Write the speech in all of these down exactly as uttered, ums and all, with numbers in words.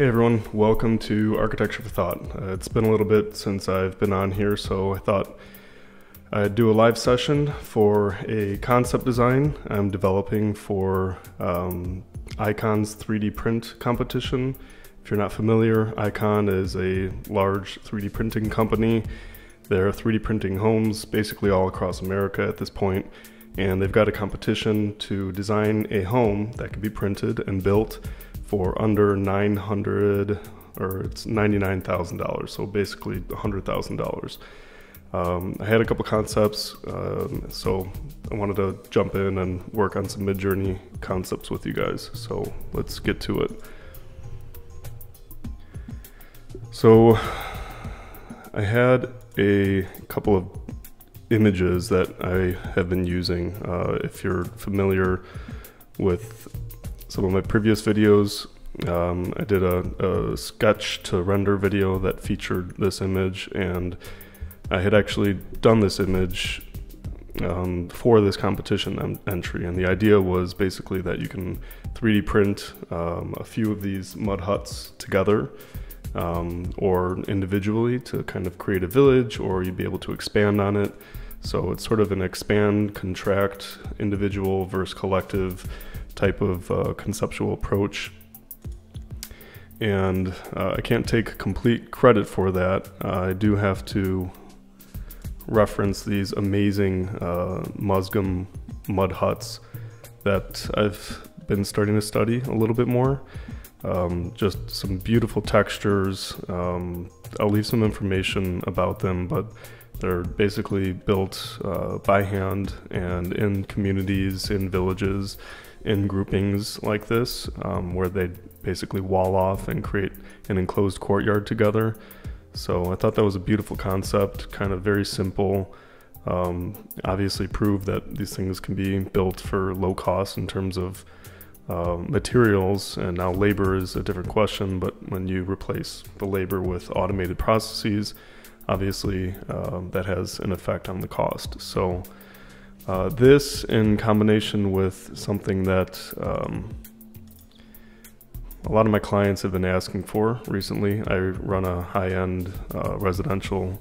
Hey everyone, welcome to Architecture for Thought. Uh, it's been a little bit since I've been on here, so I thought I'd do a live session for a concept design I'm developing for um, ICON's three D print competition. If you're not familiar, ICON is a large three D printing company. They're three D printing homes basically all across America at this point, and they've got a competition to design a home that can be printed and built for under nine hundred, or it's ninety-nine thousand dollars, so basically one hundred thousand dollars. Um, I had a couple concepts, um, so I wanted to jump in and work on some Midjourney concepts with you guys, so let's get to it. So I had a couple of images that I have been using. Uh, if you're familiar with some of my previous videos, um, I did a, a sketch to render video that featured this image, and I had actually done this image um, for this competition entry, and the idea was basically that you can three D print um, a few of these mud huts together um, or individually to kind of create a village, or you'd be able to expand on it. So it's sort of an expand, contract, individual versus collective type of uh, conceptual approach, and uh, I can't take complete credit for that. Uh, I do have to reference these amazing uh, Musgum mud huts that I've been starting to study a little bit more. Um, just some beautiful textures. Um, I'll leave some information about them, but they're basically built uh, by hand and in communities, in villages, in groupings like this, um, where they basically wall off and create an enclosed courtyard together. So I thought that was a beautiful concept, kind of very simple. Um, obviously proved that these things can be built for low cost in terms of uh, materials, and now labor is a different question, but when you replace the labor with automated processes, obviously um, that has an effect on the cost. So Uh, this, in combination with something that um, a lot of my clients have been asking for recently. I run a high-end uh, residential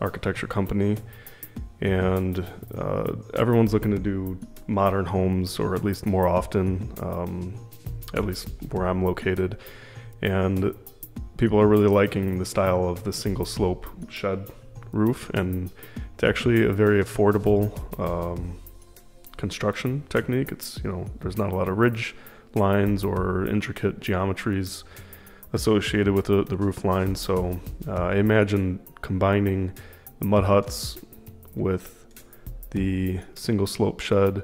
architecture company, and uh, everyone's looking to do modern homes, or at least more often, um, at least where I'm located. And people are really liking the style of the single slope shed roof, and it's actually a very affordable um, construction technique. It's, you know, there's not a lot of ridge lines or intricate geometries associated with the, the roof line. So uh, I imagine combining the mud huts with the single slope shed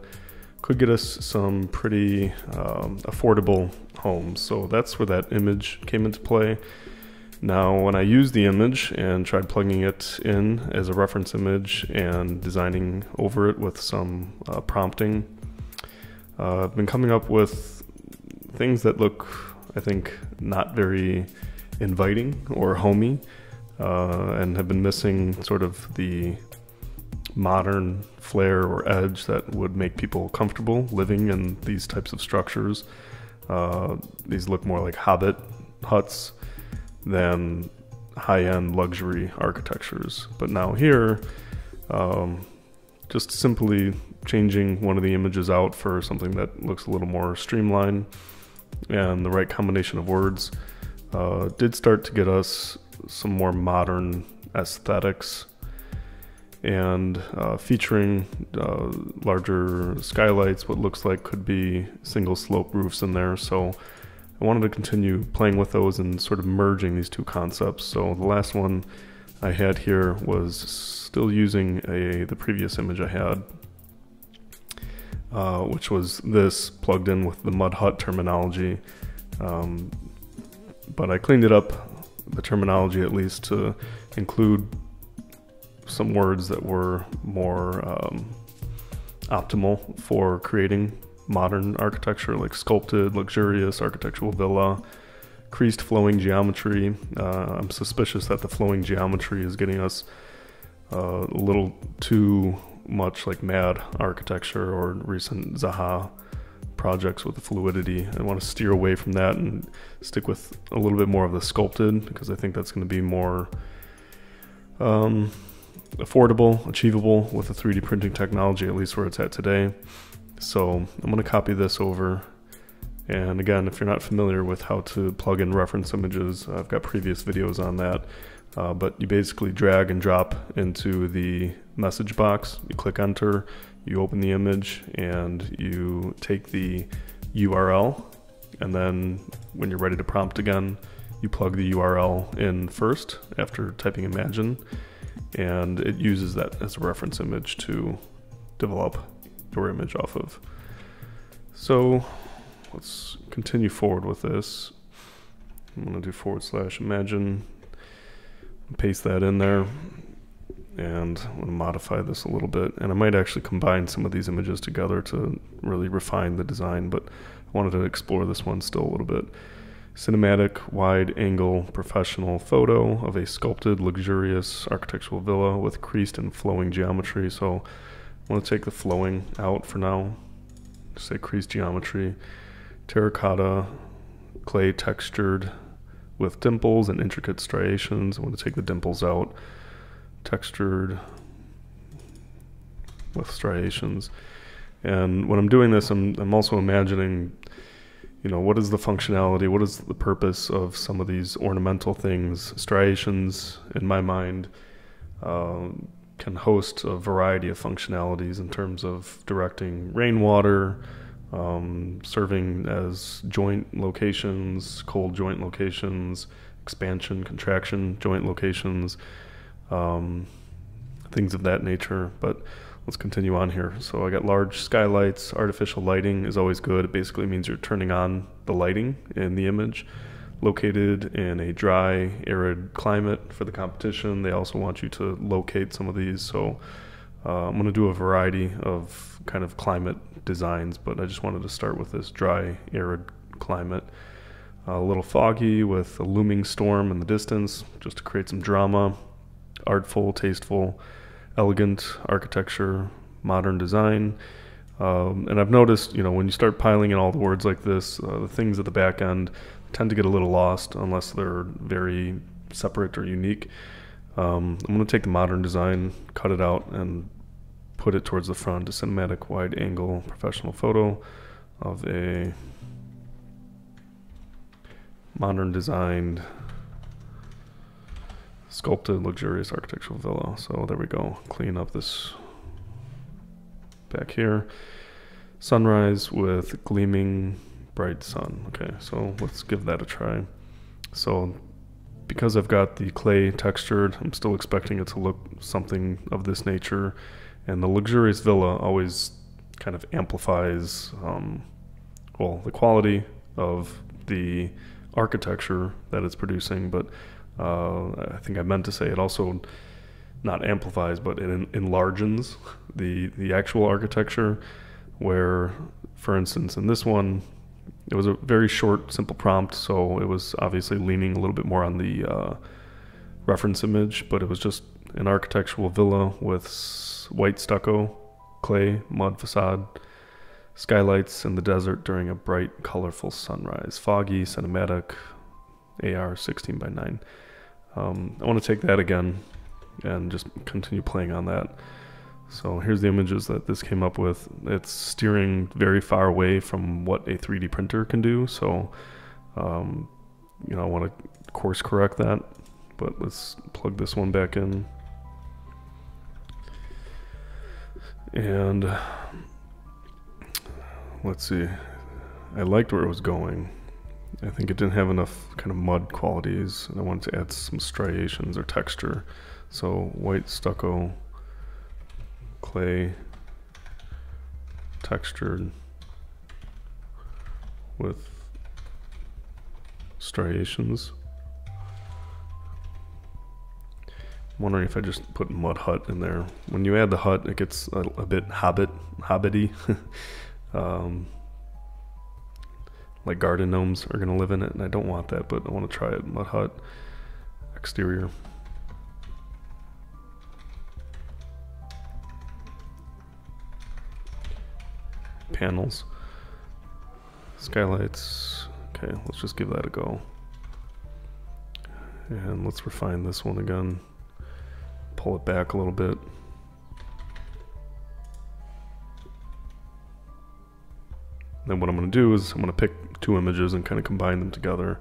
could get us some pretty um, affordable homes. So that's where that image came into play. Now, when I used the image and tried plugging it in as a reference image and designing over it with some uh, prompting, uh, I've been coming up with things that look, I think, not very inviting or homey, uh, and have been missing sort of the modern flair or edge that would make people comfortable living in these types of structures. Uh, these look more like hobbit huts than high-end luxury architectures. But now here, um, just simply changing one of the images out for something that looks a little more streamlined and the right combination of words uh, did start to get us some more modern aesthetics, and uh, featuring uh, larger skylights, what looks like could be single slope roofs in there. So I wanted to continue playing with those and sort of merging these two concepts. So the last one I had here was still using a the previous image I had, uh, which was this plugged in with the mud hut terminology. Um, but I cleaned it up, the terminology at least, to include some words that were more um, optimal for creating modern architecture, like sculpted, luxurious, architectural villa, creased flowing geometry. Uh, I'm suspicious that the flowing geometry is getting us uh, a little too much like mad architecture or recent Zaha projects with the fluidity. I want to steer away from that and stick with a little bit more of the sculpted, because I think that's going to be more um, affordable, achievable with the three D printing technology, at least where it's at today. So I'm going to copy this over. And again, if you're not familiar with how to plug in reference images, I've got previous videos on that. Uh, but you basically drag and drop into the message box, you click enter, you open the image, and you take the U R L. And then when you're ready to prompt again, you plug the U R L in first after typing imagine. And it uses that as a reference image to develop your image off of. So let's continue forward with this. I'm going to do forward slash imagine, paste that in there, and I'm going to modify this a little bit. And I might actually combine some of these images together to really refine the design, but I wanted to explore this one still a little bit. Cinematic, wide angle, professional photo of a sculpted, luxurious architectural villa with creased and flowing geometry. So I want to take the flowing out for now. Just say creased geometry. Terracotta, clay textured with dimples and intricate striations. I want to take the dimples out. Textured with striations. And when I'm doing this, I'm, I'm also imagining, you know, what is the functionality, what is the purpose of some of these ornamental things. Striations, in my mind, uh, can host a variety of functionalities in terms of directing rainwater, Um, serving as joint locations, cold joint locations, expansion, contraction joint locations, um, things of that nature. But let's continue on here. So I got large skylights. Artificial lighting is always good. It basically means you're turning on the lighting in the image. Located in a dry, arid climate for the competition. They also want you to locate some of these. So Uh, I'm going to do a variety of kind of climate designs, but I just wanted to start with this dry, arid climate. A little foggy with a looming storm in the distance, just to create some drama. Artful, tasteful, elegant architecture, modern design. Um, and I've noticed, you know, when you start piling in all the words like this, uh, the things at the back end tend to get a little lost unless they're very separate or unique. Um, I'm going to take the modern design, cut it out, and put it towards the front. A cinematic wide angle professional photo of a modern designed sculpted luxurious architectural villa. So there we go. Clean up this back here. Sunrise with gleaming bright sun. Okay, so let's give that a try. So because I've got the clay textured, I'm still expecting it to look something of this nature. And the luxurious villa always kind of amplifies, um, well, the quality of the architecture that it's producing, but uh, I think I meant to say it also not amplifies, but it en enlarges the, the actual architecture, where, for instance, in this one, it was a very short, simple prompt, so it was obviously leaning a little bit more on the uh, reference image, but it was just an architectural villa with white stucco, clay, mud facade, skylights in the desert during a bright, colorful sunrise. Foggy, cinematic, A R sixteen by nine. Um, I want to take that again and just continue playing on that. So here's the images that this came up with. It's steering very far away from what a three D printer can do. So, um, you know, I want to course correct that, but let's plug this one back in. And let's see, I liked where it was going. I think it didn't have enough kind of mud qualities, and I wanted to add some striations or texture. So white stucco, clay textured with striations. I'm wondering if I just put mud hut in there. When you add the hut, it gets a, a bit hobbit, hobbity. um, like garden gnomes are gonna live in it, and I don't want that, but I want to try it. Mud hut exterior. Panels, Skylights. Okay, let's just give that a go. And let's refine this one again. Pull it back a little bit. Then what I'm going to do is I'm going to pick two images and kind of combine them together.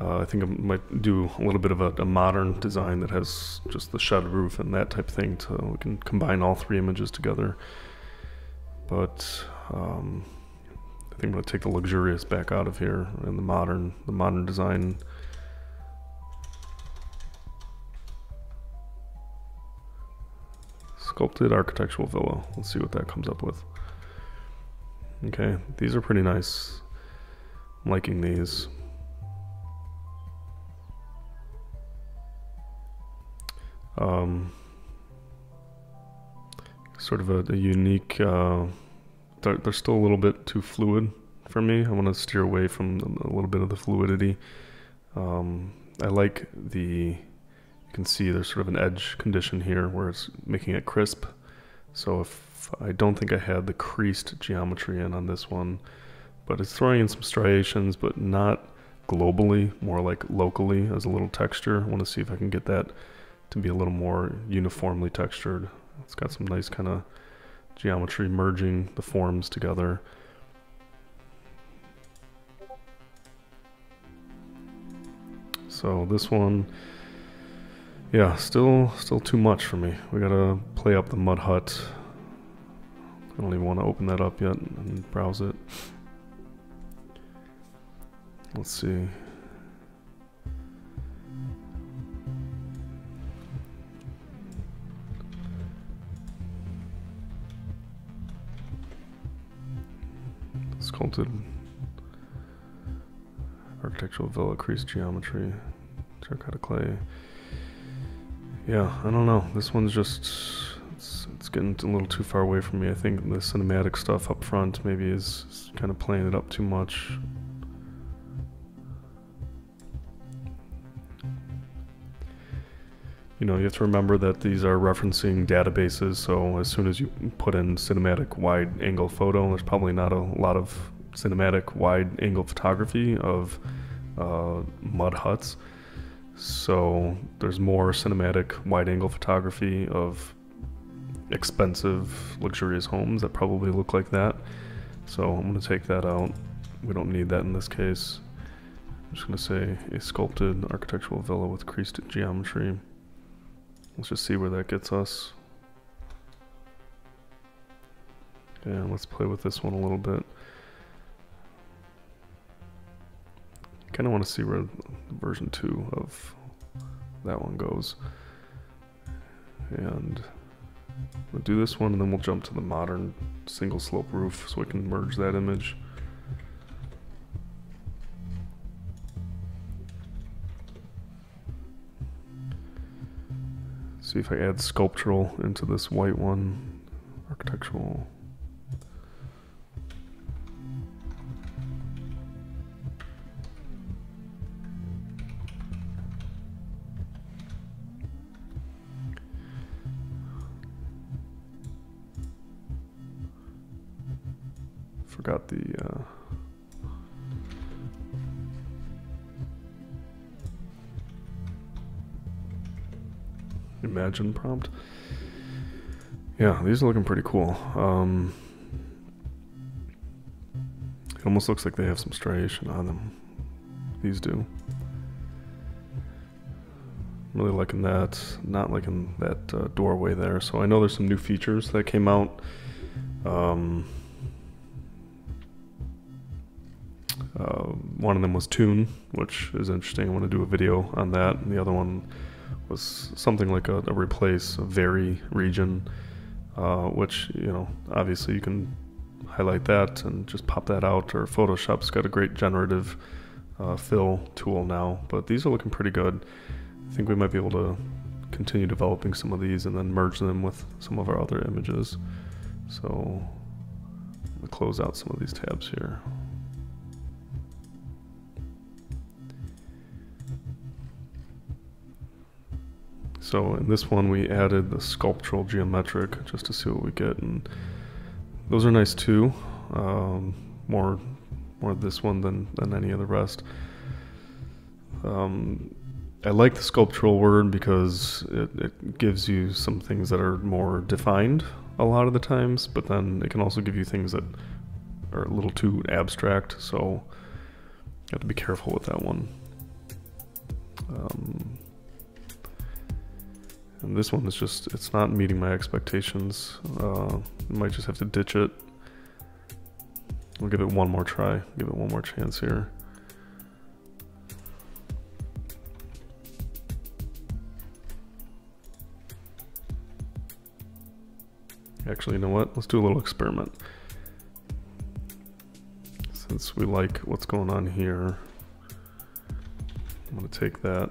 Uh, I think I might do a little bit of a, a modern design that has just the shed roof and that type of thing, so we can combine all three images together. But um, I think I'm going to take the luxurious back out of here and the modern, the modern design. Sculpted architectural villa. Let's see what that comes up with. Okay, these are pretty nice. I'm liking these. Um, sort of a, a unique, uh, they're, they're still a little bit too fluid for me. I want to steer away from a little bit of the fluidity. Um, I like the, you can see there's sort of an edge condition here where it's making it crisp. So if I don't think I had the creased geometry in on this one, but it's throwing in some striations, but not globally, more like locally as a little texture. I want to see if I can get that to be a little more uniformly textured. It's got some nice kind of geometry merging the forms together. So this one, yeah, still still too much for me. We gotta play up the mud hut. I don't even want to open that up yet and browse it. Let's see. Sculpted architectural villa, creased geometry, terracotta clay. Yeah, I don't know. This one's just, it's, it's getting a little too far away from me. I think the cinematic stuff up front maybe is kind of playing it up too much. You know, you have to remember that these are referencing databases, so as soon as you put in cinematic wide angle photo, there's probably not a lot of cinematic wide angle photography of uh, mud huts. So there's more cinematic wide angle photography of expensive, luxurious homes that probably look like that. So I'm going to take that out. We don't need that in this case. I'm just going to say a sculpted architectural villa with creased geometry. Let's just see where that gets us. And let's play with this one a little bit. I kind of want to see where version two of that one goes. And we'll do this one and then we'll jump to the modern single slope roof so we can merge that image. See if I add sculptural into this white one, architectural. Forgot the, uh, imagine prompt. Yeah, these are looking pretty cool. Um, it almost looks like they have some striation on them. These do. I'm really liking that. Not liking that uh, doorway there. So I know there's some new features that came out. Um, uh, one of them was Tune, which is interesting. I want to do a video on that. And the other one was something like a, a replace, a vary region, uh, which, you know, obviously you can highlight that and just pop that out, or Photoshop's got a great generative uh, fill tool now, but these are looking pretty good. I think we might be able to continue developing some of these and then merge them with some of our other images. So I'm gonna close out some of these tabs here. So in this one we added the sculptural geometric just to see what we get, and those are nice too. Um, more more of this one than, than any of the rest. Um, I like the sculptural word because it, it gives you some things that are more defined a lot of the times, but then it can also give you things that are a little too abstract, so you have to be careful with that one. Um, and this one is just, it's not meeting my expectations. Uh, I might just have to ditch it. We'll give it one more try, give it one more chance here. Actually, you know what? Let's do a little experiment. Since we like what's going on here, I'm going to take that.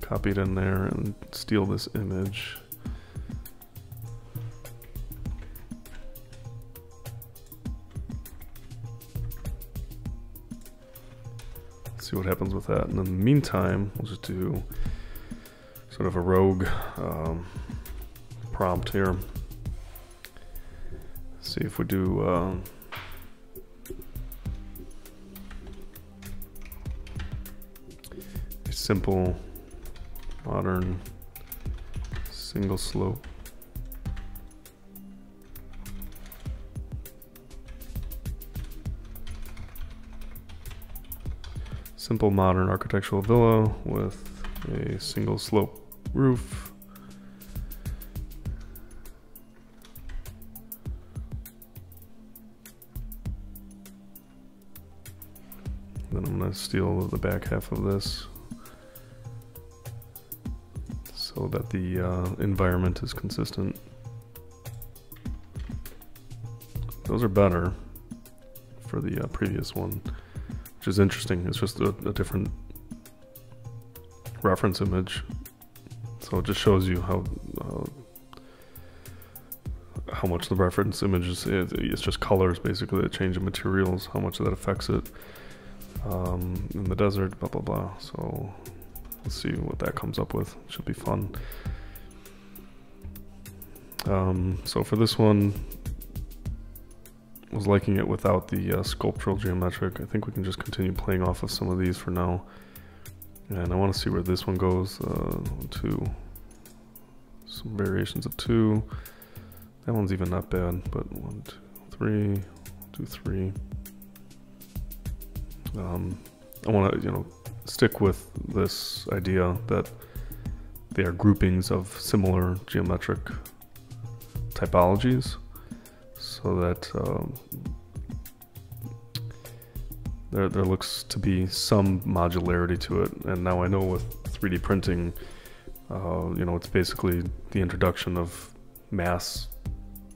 Copy it in there and steal this image. Let's see what happens with that. And in the meantime, we'll just do sort of a rogue um, prompt here. Let's see if we do uh, a simple modern single slope. Simple modern architectural villa with a single slope roof. Then I'm going to steal the back half of this so that the uh, environment is consistent. Those are better for the uh, previous one, which is interesting. It's just a, a different reference image. So it just shows you how uh, how much the reference image is. It's just colors, basically, a change in materials, how much that affects it um, in the desert, blah, blah, blah. So let's see what that comes up with. It should be fun. Um, so for this one, I was liking it without the uh, sculptural geometric. I think we can just continue playing off of some of these for now. And I want to see where this one goes. Uh, two, some variations of two. That one's even not bad, but one, two, three, two, three. Um, I want to, you know, stick with this idea that they are groupings of similar geometric typologies, so that um, There, there looks to be some modularity to it. And now I know with three D printing, uh, you know, it's basically the introduction of mass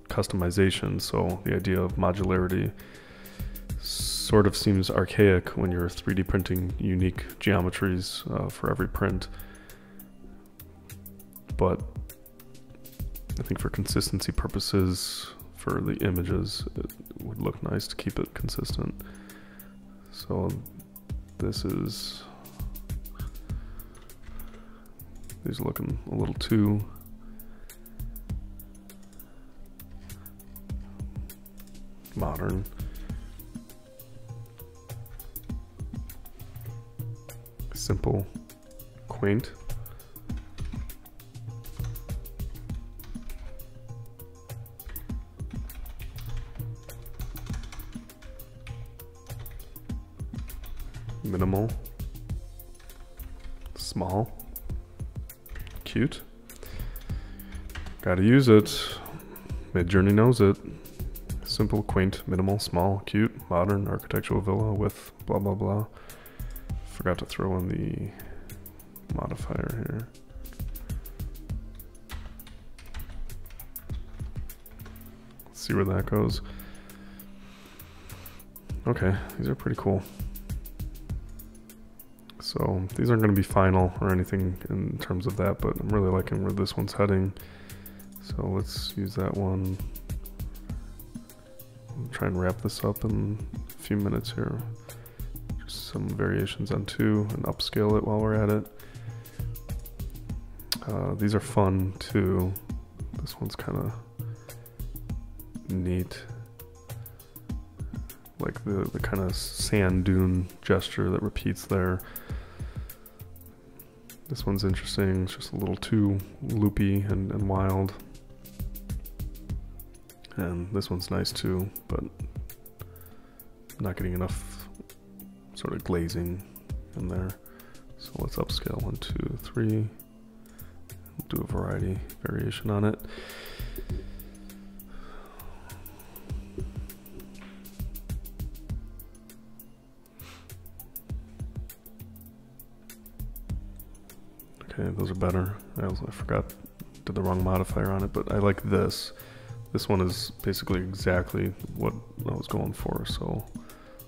customization. So the idea of modularity sort of seems archaic when you're three D printing unique geometries uh, for every print. But I think for consistency purposes, for the images, it would look nice to keep it consistent. So this is, these are looking a little too, modern. Simple, quaint. Minimal, small, cute. Gotta use it. Midjourney knows it. Simple, quaint, minimal, small, cute, modern architectural villa with blah blah blah. Forgot to throw in the modifier here. Let's see where that goes. Okay, these are pretty cool. So these aren't going to be final or anything in terms of that, but I'm really liking where this one's heading. So let's use that one. I'll try and wrap this up in a few minutes here. Just some variations on two and upscale it while we're at it. Uh, these are fun too. This one's kind of neat. Like the, the kind of sand dune gesture that repeats there. This one's interesting. It's just a little too loopy and, and wild. And this one's nice too, but not getting enough sort of glazing in there. So let's upscale one, two, three. We'll do a variety variation on it. Okay, those are better. I also I forgot, did the wrong modifier on it, but I like this. This one is basically exactly what I was going for, so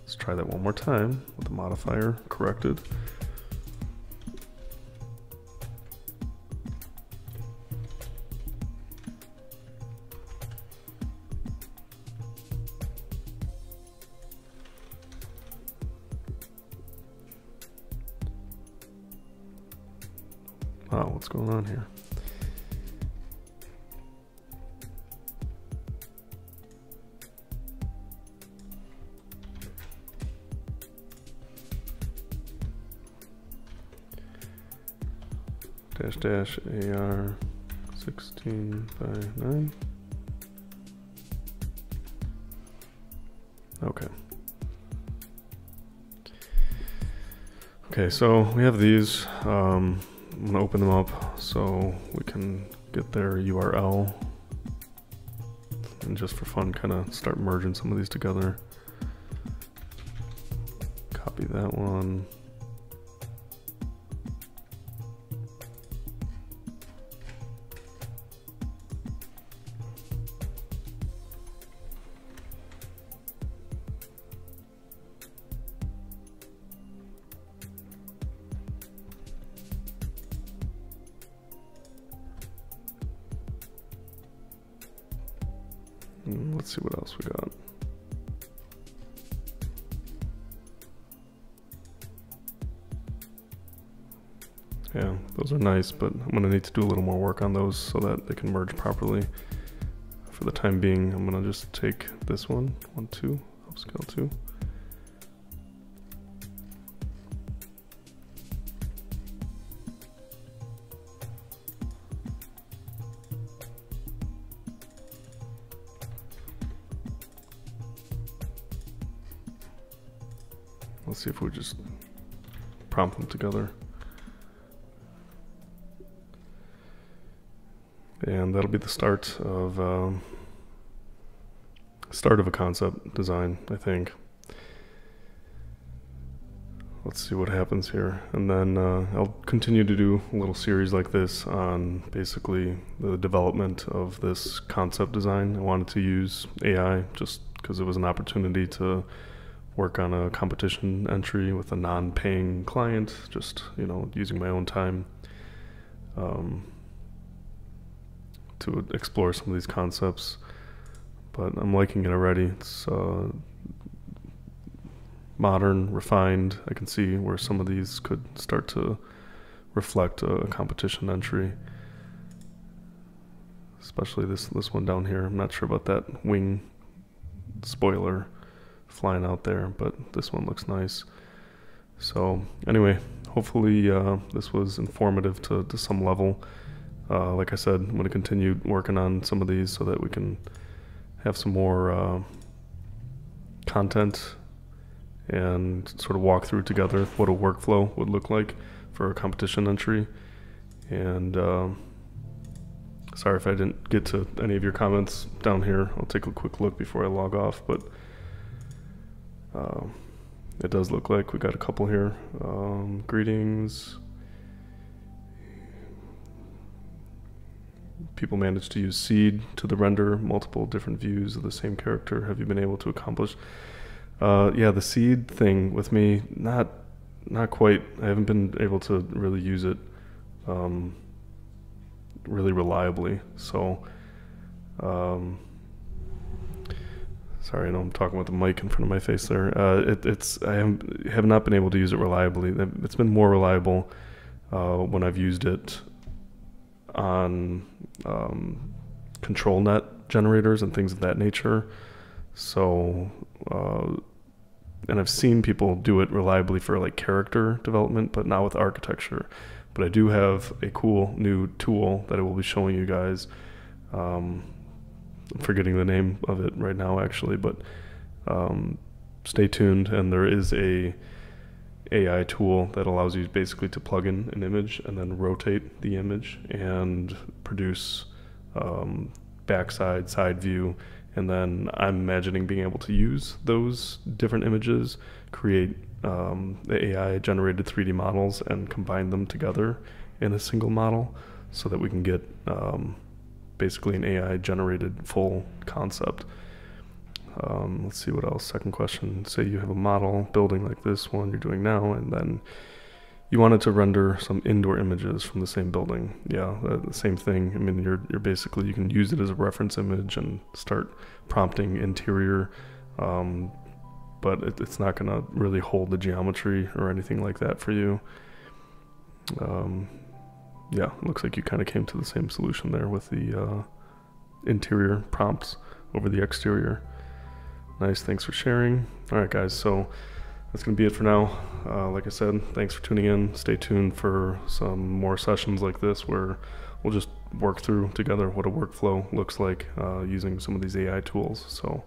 let's try that one more time with the modifier corrected. Wow, what's going on here? Dash dash A R sixteen by nine. Okay. Okay, so we have these. Um, I'm gonna open them up so we can get their U R L. And just for fun, kind of start merging some of these together. Copy that one. Let's see what else we got. Yeah, those are nice, but I'm gonna need to do a little more work on those so that they can merge properly. For the time being, I'm gonna just take this one, one, two, upscale two. Let's see if we just prompt them together. And that'll be the start of um, start of a concept design, I think. Let's see what happens here. And then uh, I'll continue to do a little series like this on basically the development of this concept design. I wanted to use A I just because it was an opportunity to work on a competition entry with a non-paying client, just, you know, using my own time um, to explore some of these concepts. But I'm liking it already. It's uh, modern, refined. I can see where some of these could start to reflect a competition entry, especially this this one down here. I'm not sure about that wing spoiler flying out there, but this one looks nice. So anyway, hopefully uh, this was informative to, to some level. Uh, like I said, I'm going to continue working on some of these so that we can have some more uh, content and sort of walk through together what a workflow would look like for a competition entry. And uh, sorry if I didn't get to any of your comments down here. I'll take a quick look before I log off, but Uh, it does look like we got a couple here. Um, greetings. People managed to use seed to the render multiple different views of the same character. Have you been able to accomplish? Uh, yeah, the seed thing with me, not not quite. I haven't been able to really use it um, really reliably. So. Um, Sorry, I know I'm talking with the mic in front of my face there. Uh, it, it's I am, have not been able to use it reliably. It's been more reliable uh, when I've used it on um, ControlNet generators and things of that nature. So, uh, and I've seen people do it reliably for like character development, but not with architecture. But I do have a cool new tool that I will be showing you guys. Um, I'm forgetting the name of it right now, actually, but um, stay tuned. And there is a A I tool that allows you basically to plug in an image and then rotate the image and produce um, backside, side view. And then I'm imagining being able to use those different images, create um, the A I-generated three D models, and combine them together in a single model so that we can get um, basically an A I-generated full concept. Um, let's see what else. Second question. Say you have a model building like this one you're doing now, and then you wanted to render some indoor images from the same building. Yeah, the same thing. I mean, you're, you're basically, you can use it as a reference image and start prompting interior, um, but it, it's not gonna really hold the geometry or anything like that for you. Um, yeah, looks like you kind of came to the same solution there with the uh, interior prompts over the exterior. Nice, thanks for sharing. All right, guys, so that's gonna be it for now. Uh, like I said, thanks for tuning in. Stay tuned for some more sessions like this where we'll just work through together what a workflow looks like uh, using some of these A I tools. So.